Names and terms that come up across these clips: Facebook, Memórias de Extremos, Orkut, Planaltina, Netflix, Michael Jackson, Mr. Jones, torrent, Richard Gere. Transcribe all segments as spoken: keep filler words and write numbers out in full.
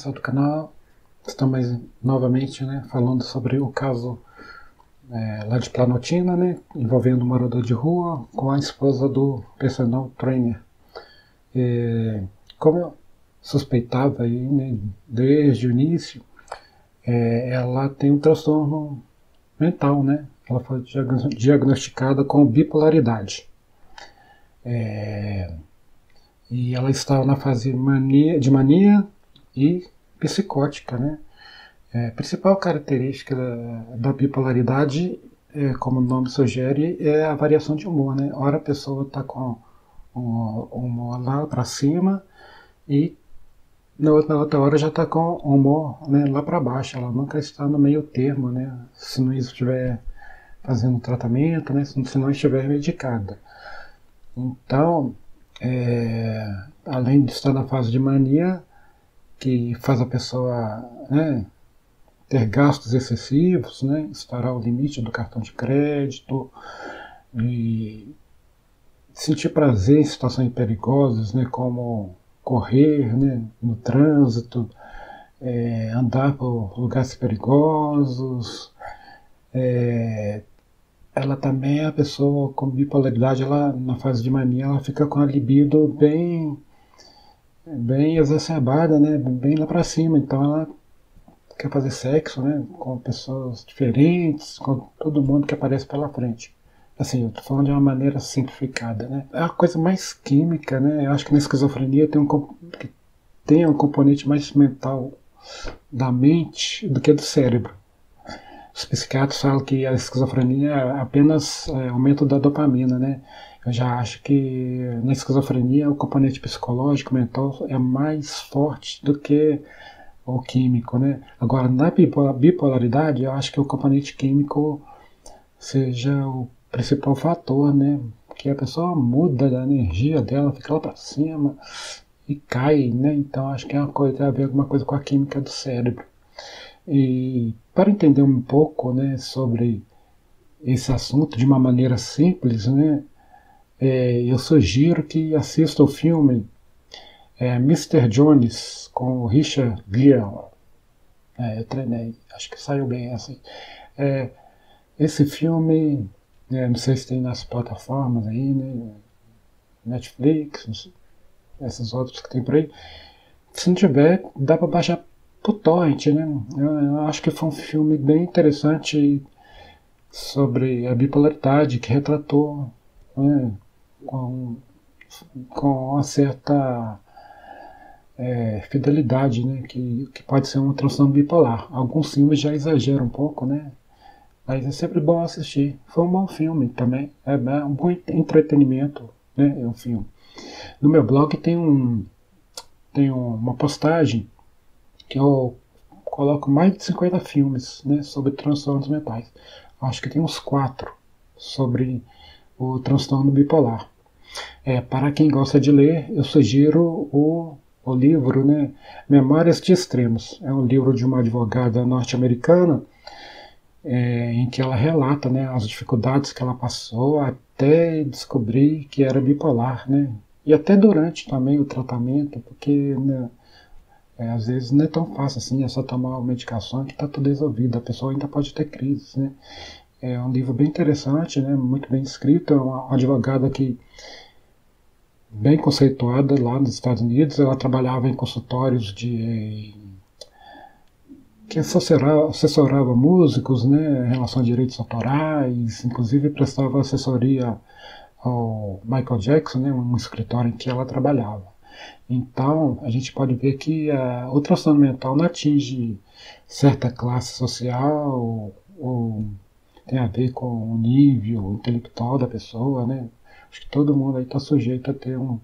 pessoal do canal, estamos novamente, né, falando sobre o caso é, lá de Planaltina, né, envolvendo um morador de rua com a esposa do personal trainer. E, como eu suspeitava aí, né, desde o início, é, ela tem um transtorno mental, né, ela foi diagnosticada com bipolaridade. É, e ela estava na fase mania, de mania e psicótica, né? É, a principal característica da, da bipolaridade, é, como o nome sugere, é a variação de humor, né? Ora a pessoa está com o humor lá para cima e na outra, na outra hora já está com o humor, né, lá para baixo. Ela nunca está no meio termo, né? Se não estiver fazendo tratamento, né? Se não estiver medicada. Então, é, além de estar na fase de mania, que faz a pessoa, né, ter gastos excessivos, né, estar ao limite do cartão de crédito, e sentir prazer em situações perigosas, né, como correr, né, no trânsito, é, andar por lugares perigosos. É, ela também, a pessoa com bipolaridade, ela, na fase de mania, ela fica com a libido bem, bem exacerbada, né, bem lá para cima. Então ela quer fazer sexo, né, com pessoas diferentes, com todo mundo que aparece pela frente. Assim, eu tô falando de uma maneira simplificada, né. É a coisa mais química, né. Eu acho que na esquizofrenia tem um, tem um componente mais mental da mente do que do cérebro. Os psiquiatras falam que a esquizofrenia é apenas é, aumento da dopamina, né? Eu já acho que na esquizofrenia o componente psicológico, mental, é mais forte do que o químico, né? Agora, na bipolaridade, eu acho que o componente químico seja o principal fator, né? Porque a pessoa muda da energia dela, fica lá pra cima e cai, né? Então, acho que é uma coisa, tem a ver alguma coisa com a química do cérebro. E para entender um pouco, né, sobre esse assunto de uma maneira simples, né, é, eu sugiro que assista o filme é, mister Jones, com o Richard Gere. É, eu treinei, acho que saiu bem assim. É, esse filme, né, não sei se tem nas plataformas aí, né, Netflix, esses outros que tem por aí. Se não tiver, dá para baixar pro torrent, né? Eu, eu acho que foi um filme bem interessante sobre a bipolaridade, que retratou, né, com, com uma certa é, fidelidade, né, que, que pode ser uma transtorno bipolar. Alguns filmes já exageram um pouco, né? Mas é sempre bom assistir. Foi um bom filme também, é um bom entretenimento, né, é um filme. No meu blog tem, um, tem uma postagem que eu coloco mais de cinquenta filmes, né, sobre transtornos mentais. Acho que tem uns quatro sobre o transtorno bipolar. É, para quem gosta de ler, eu sugiro o, o livro, né, Memórias de Extremos. É um livro de uma advogada norte-americana, é, em que ela relata, né, as dificuldades que ela passou até descobrir que era bipolar, né, e até durante também o tratamento, porque, né, É, às vezes não é tão fácil assim, é só tomar uma medicação que está tudo resolvido, a pessoa ainda pode ter crises, né? É um livro bem interessante, né, muito bem escrito, é uma advogada que bem conceituada lá nos Estados Unidos. Ela trabalhava em consultórios de que assessorava, assessorava músicos, né, em relação a direitos autorais, inclusive prestava assessoria ao Michael Jackson, né, um escritório em que ela trabalhava. Então, a gente pode ver que a, o transtorno mental não atinge certa classe social, ou, ou tem a ver com o nível intelectual da pessoa, né? Acho que todo mundo aí está sujeito a ter um,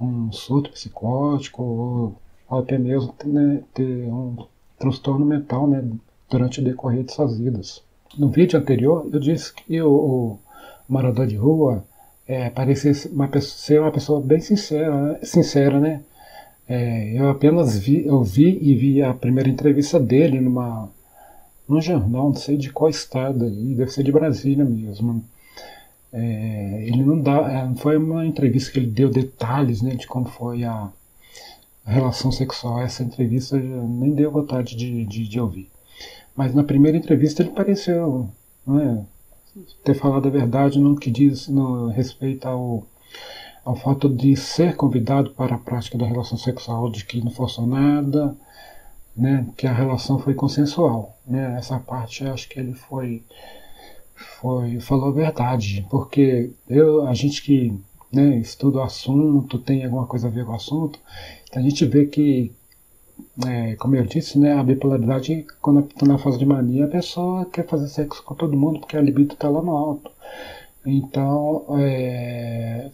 um surto psicótico, ou, ou até mesmo, né, ter um transtorno mental, né, durante o decorrer de suas vidas. No vídeo anterior, eu disse que o, o morador de rua É, parecia uma pessoa, ser uma pessoa bem sincera, sincera né? É, eu apenas vi, eu vi e vi a primeira entrevista dele numa, num jornal, não sei de qual estado, aí, deve ser de Brasília mesmo. É, ele não dá, é, foi uma entrevista que ele deu detalhes, né, de como foi a, a relação sexual. Essa entrevista eu nem deu vontade de, de, de ouvir. Mas na primeira entrevista ele pareceu, né, ter falado a verdade no que diz no respeito ao, ao fato de ser convidado para a prática da relação sexual, de que não forçou nada, né, que a relação foi consensual. Né, essa parte eu acho que ele foi, foi falou a verdade, porque eu, a gente que, né, estuda o assunto, tem alguma coisa a ver com o assunto, a gente vê que, é, como eu disse, né, a bipolaridade, quando está na fase de mania, a pessoa quer fazer sexo com todo mundo porque a libido está lá no alto. Então, é,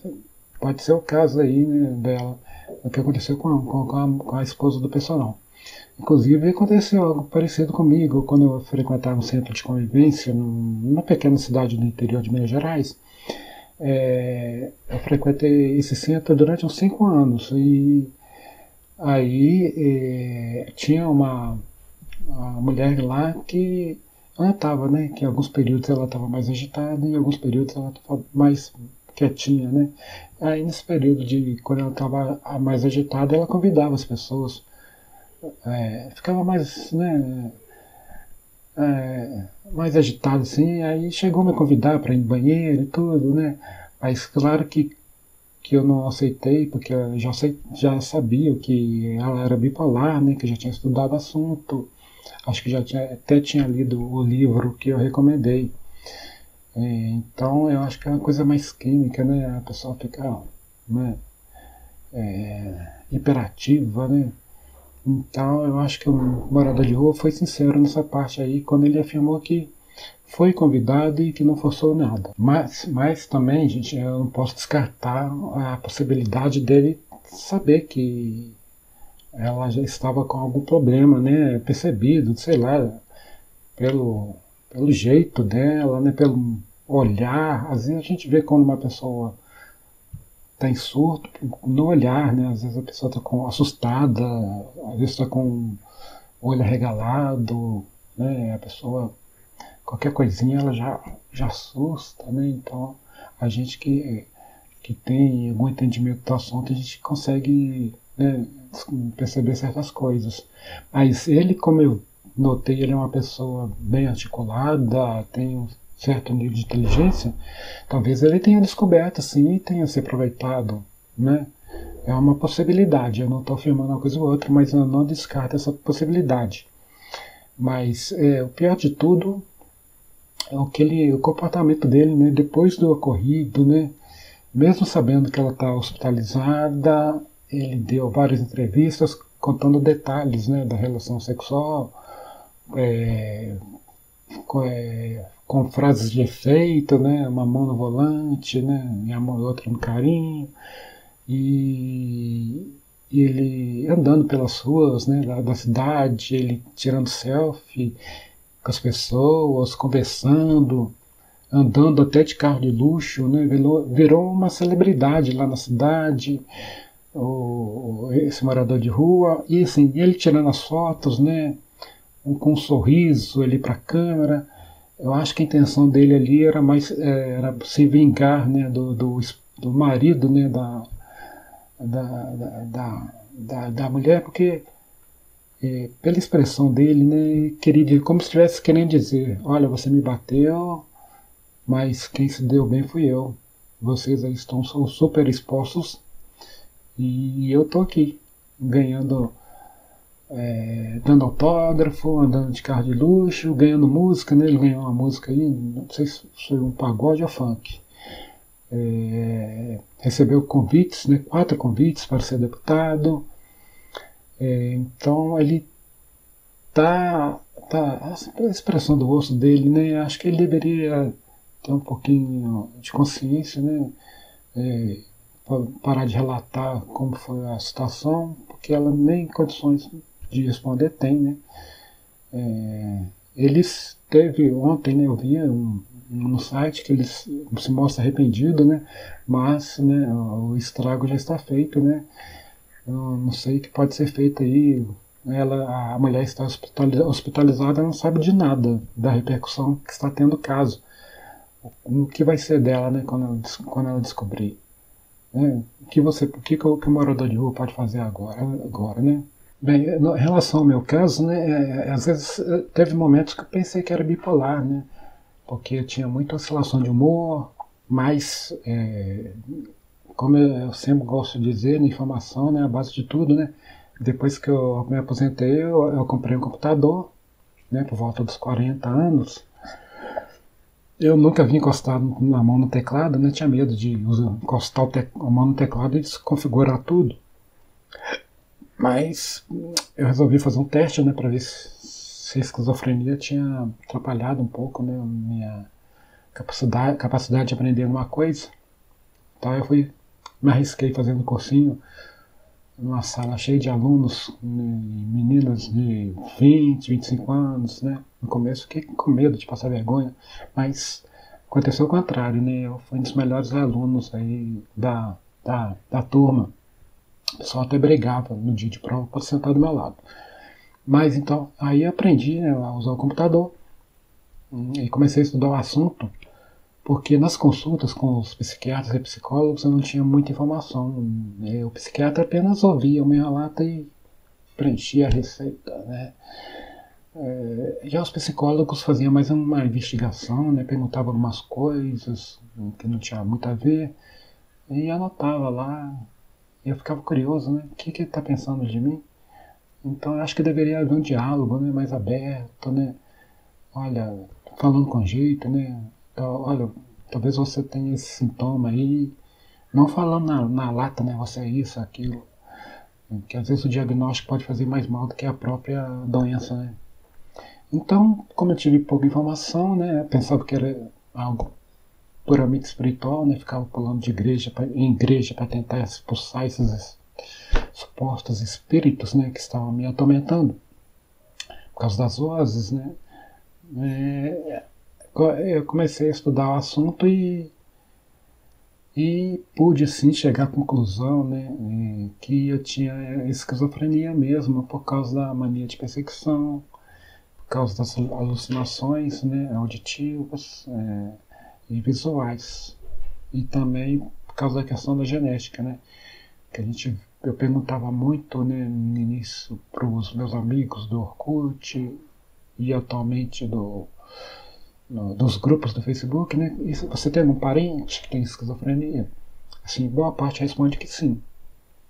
pode ser o caso aí, né, dela, o que aconteceu com, com, com, a, com a esposa do personal. Inclusive, aconteceu algo parecido comigo quando eu frequentava um centro de convivência numa pequena cidade no interior de Minas Gerais. É, eu frequentei esse centro durante uns cinco anos e aí é, tinha uma, uma mulher lá que ela estava, né, que em alguns períodos ela estava mais agitada e em alguns períodos ela estava mais quietinha, né? Aí nesse período de quando ela estava mais agitada, ela convidava as pessoas, é, ficava mais, né, É, mais agitado assim, aí chegou a me convidar para ir no banheiro e tudo, né? Mas claro que, que eu não aceitei, porque eu já, sei, já sabia que ela era bipolar, né? Que eu já tinha estudado o assunto, acho que já tinha, até tinha lido o livro que eu recomendei. É, então eu acho que é uma coisa mais química, né? A pessoa fica, né, é, hiperativa, né? Então, eu acho que o morador de rua foi sincero nessa parte aí, quando ele afirmou que foi convidado e que não forçou nada. Mas, mas também, gente, eu não posso descartar a possibilidade dele saber que ela já estava com algum problema, né, percebido, sei lá, pelo, pelo jeito dela, né, pelo olhar. Às vezes a gente vê quando uma pessoa está em surto no olhar, né? Às vezes a pessoa está assustada, às vezes está com o olho arregalado, né? A pessoa, qualquer coisinha, ela já, já assusta, né? Então, a gente que, que tem algum entendimento do assunto, a gente consegue, né, perceber certas coisas. Mas ele, como eu notei, ele é uma pessoa bem articulada, tem um certo nível de inteligência, talvez ele tenha descoberto assim e tenha se aproveitado, né? É uma possibilidade, eu não estou afirmando uma coisa ou outra, mas eu não descarto essa possibilidade. Mas é, o pior de tudo é o, que ele, o comportamento dele, né, depois do ocorrido, né, mesmo sabendo que ela está hospitalizada, ele deu várias entrevistas contando detalhes, né, da relação sexual, é, é, com frases de efeito, né, uma mão no volante, né, e a mão, outra no carinho, e, e ele andando pelas ruas, né, da, da cidade, ele tirando selfie com as pessoas, conversando, andando até de carro de luxo, né, virou, virou uma celebridade lá na cidade, o, esse morador de rua, e assim, ele tirando as fotos, né, com um sorriso ali para a câmera. Eu acho que a intenção dele ali era mais era se vingar, né, do, do, do marido, né, da, da, da, da, da mulher, porque é, pela expressão dele, né, queria, como se estivesse querendo dizer, olha, você me bateu, mas quem se deu bem fui eu. Vocês aí estão super expostos e eu tô aqui ganhando... É, dando autógrafo, andando de carro de luxo, ganhando música, né? Ele ganhou uma música aí, não sei se foi um pagode ou funk. É, recebeu convites, né? Quatro convites para ser deputado. É, então ele tá, tá, a expressão do rosto dele, né? Acho que ele deveria ter um pouquinho de consciência, né? É, parar de relatar como foi a situação, porque ela nem condições de responder tem, né? É, eles teve ontem, né, eu vi um, no site que eles se mostra arrependido, né? Mas, né, o estrago já está feito, né? Eu não sei o que pode ser feito aí. Ela, a mulher está hospitalizada, não sabe de nada da repercussão que está tendo o caso. O que vai ser dela, né? Quando ela, quando ela descobrir. né? Que você, que, que o morador de rua pode fazer agora, agora, né? Bem, em relação ao meu caso, né, às vezes teve momentos que eu pensei que era bipolar, né? Porque eu tinha muita oscilação de humor, mas, é, como eu sempre gosto de dizer, na informação, né, a base de tudo, né? Depois que eu me aposentei, eu, eu comprei um computador, né, por volta dos quarenta anos. Eu nunca havia encostado a mão no teclado, né? Tinha medo de encostar a mão no teclado e desconfigurar tudo. Mas eu resolvi fazer um teste, né, para ver se a esquizofrenia tinha atrapalhado um pouco, né, a minha capacidade, capacidade de aprender alguma coisa. Então eu fui, me arrisquei fazendo um cursinho numa sala cheia de alunos, meninas de vinte, vinte e cinco anos, né? No começo fiquei com medo de passar vergonha, mas aconteceu o contrário, né? Eu fui um dos melhores alunos aí da, da, da turma. O pessoal até brigava no dia de prova para sentar do meu lado. Mas então, aí aprendi, né, a usar o computador e comecei a estudar o assunto, porque nas consultas com os psiquiatras e psicólogos eu não tinha muita informação. O psiquiatra apenas ouvia o meu relato e preenchia a receita, né? Já os psicólogos faziam mais uma investigação, né, perguntavam algumas coisas que não tinha muito a ver e anotava lá. Eu ficava curioso, né? O que que ele está pensando de mim? Então eu acho que deveria haver um diálogo, né, mais aberto, né? Olha, falando com jeito, né? Então, olha, talvez você tenha esse sintoma aí, não falando na, na lata, né? Você é isso, aquilo. Porque às vezes o diagnóstico pode fazer mais mal do que a própria doença, né? Então, como eu tive pouca informação, né? Eu pensava que era algo puramente espiritual, né? Ficava pulando de igreja pra, em igreja para tentar expulsar esses supostos espíritos, né, que estavam me atormentando por causa das vozes, né? É, eu comecei a estudar o assunto e, e pude sim chegar à conclusão, né, que eu tinha esquizofrenia mesmo por causa da mania de perseguição, por causa das alucinações, né, auditivas, é, e visuais, e também por causa da questão da genética, né, que a gente, eu perguntava muito, né, no início para os meus amigos do Orkut e atualmente do, no, dos grupos do Facebook, né, e você tem algum parente que tem esquizofrenia? Assim, boa parte responde que sim.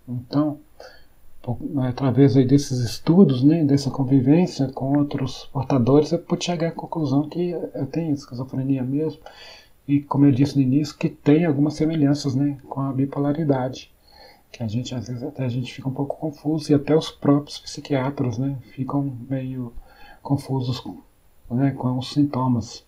Então, por, através aí desses estudos, né, dessa convivência com outros portadores, eu pude chegar à conclusão que eu tenho esquizofrenia mesmo. E como eu disse no início, que tem algumas semelhanças, né, com a bipolaridade, que a gente às vezes até a gente fica um pouco confuso, e até os próprios psiquiatras, né, ficam meio confusos, né, com os sintomas.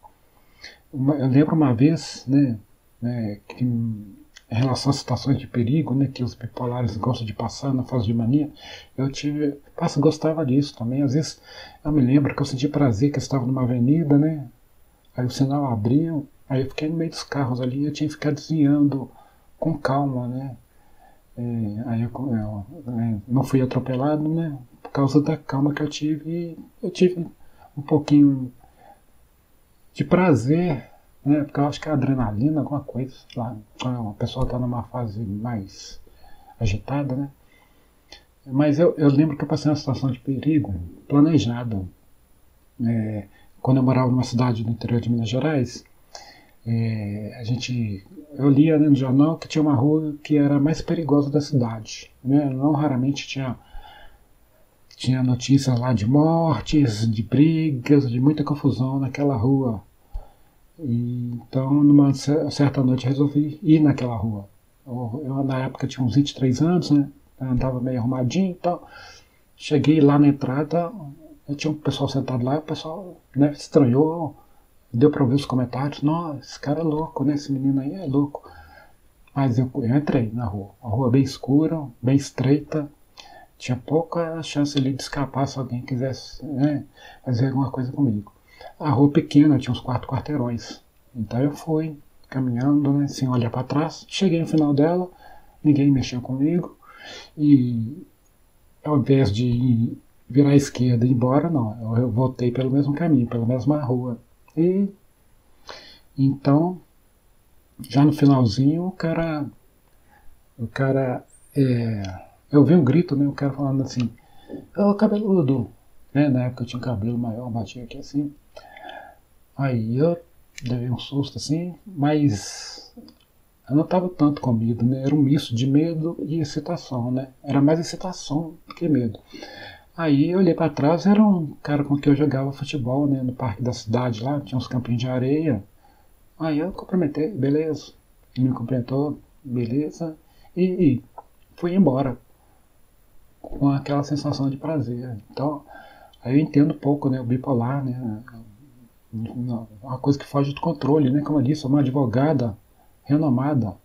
Eu lembro uma vez, né, né, que em relação a situações de perigo, né, que os bipolares gostam de passar na fase de mania, eu tive, eu gostava disso também. Às vezes eu me lembro que eu senti prazer que eu estava numa avenida, né, aí o sinal abriu, aí eu fiquei no meio dos carros ali, eu tinha que ficar desviando com calma, né? É, aí eu, eu, eu não fui atropelado, né? Por causa da calma que eu tive, eu tive um pouquinho de prazer, né? Porque eu acho que é adrenalina, alguma coisa, sei lá, quando a pessoa está numa fase mais agitada, né? Mas eu, eu lembro que eu passei uma situação de perigo planejada. É, quando eu morava numa cidade do interior de Minas Gerais, É, a gente, eu lia, né, no jornal que tinha uma rua que era a mais perigosa da cidade, né? Não raramente tinha, tinha notícias lá de mortes, de brigas, de muita confusão naquela rua. E então, numa certa noite, eu resolvi ir naquela rua. Eu, eu na época tinha uns vinte e três anos, né? Eu andava meio arrumadinho e tal. Cheguei lá na entrada, eu tinha um pessoal sentado lá, o pessoal, né, estranhou. Deu para ouvir os comentários, nossa, esse cara é louco, né? Esse menino aí é louco. Mas eu, eu entrei na rua, uma rua bem escura, bem estreita, tinha pouca chance ali de escapar se alguém quisesse, né, fazer alguma coisa comigo. A rua pequena, tinha uns quatro quarteirões, então eu fui caminhando, né, sem olhar para trás, cheguei no final dela, ninguém mexeu comigo, e ao invés de virar à esquerda e ir embora, não, eu voltei pelo mesmo caminho, pela mesma rua. E então, já no finalzinho, o cara O cara, é, eu vi um grito, né, o cara falando assim, ô cabeludo, né, na época eu tinha um cabelo maior, batia aqui assim, aí eu dei um susto assim, mas eu não tava tanto com medo, né, era um misto de medo e excitação, né, era mais excitação do que medo. Aí eu olhei pra trás, era um cara com quem eu jogava futebol, né, no parque da cidade lá, tinha uns campinhos de areia, aí eu cumprimentei, beleza, ele me cumprimentou, beleza, e fui embora com aquela sensação de prazer. Então, aí eu entendo um pouco, né, o bipolar, né, uma coisa que foge do controle, né, como eu disse, uma advogada renomada,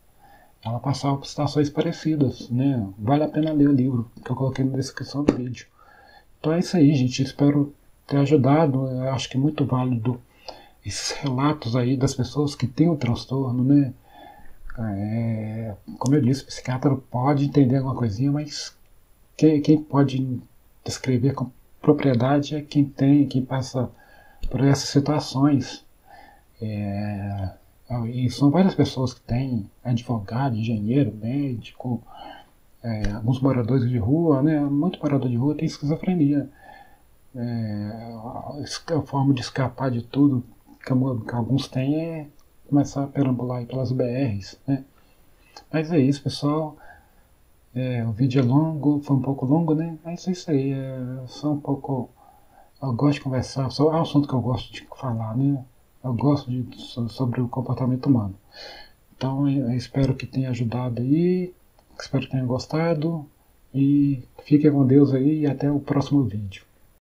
ela passava por situações parecidas, né, vale a pena ler o livro que eu coloquei na descrição do vídeo. Então é isso aí, gente, espero ter ajudado, eu acho que é muito válido esses relatos aí das pessoas que têm o transtorno, né. É, como eu disse, o psiquiatra pode entender alguma coisinha, mas quem, quem pode descrever com propriedade é quem tem, quem passa por essas situações. É, e são várias pessoas que têm, advogado, engenheiro, médico, é, alguns moradores de rua, né? Muito morador de rua tem esquizofrenia. É, a forma de escapar de tudo que alguns têm é começar a perambular aí pelas B Rs, né? Mas é isso, pessoal. É, o vídeo é longo, foi um pouco longo, né? Mas é isso aí, é só um pouco... Eu gosto de conversar, só é um assunto que eu gosto de falar, né? Eu gosto de, sobre o comportamento humano. Então, eu espero que tenha ajudado aí, espero que tenha gostado, e fiquem com Deus aí e até o próximo vídeo.